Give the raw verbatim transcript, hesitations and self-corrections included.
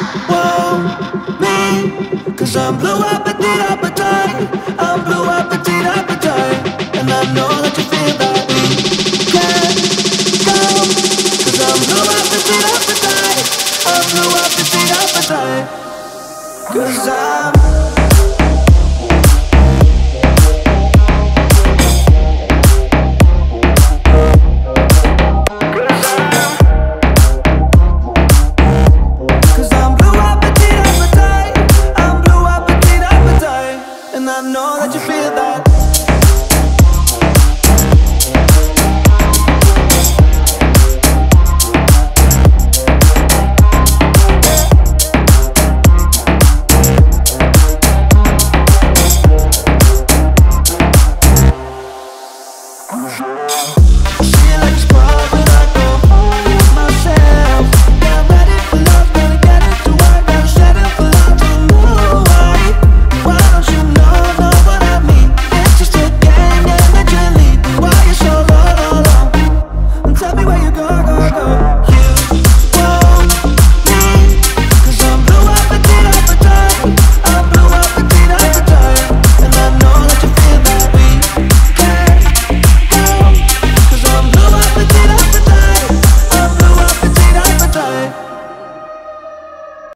whoa, me. Cause I'm blue appetite, appetite. I'm blue appetite, appetite. And I know that you feel that we can't go. Cause I'm blue appetite, appetite. I'm blue appetite, appetite. Cause I'm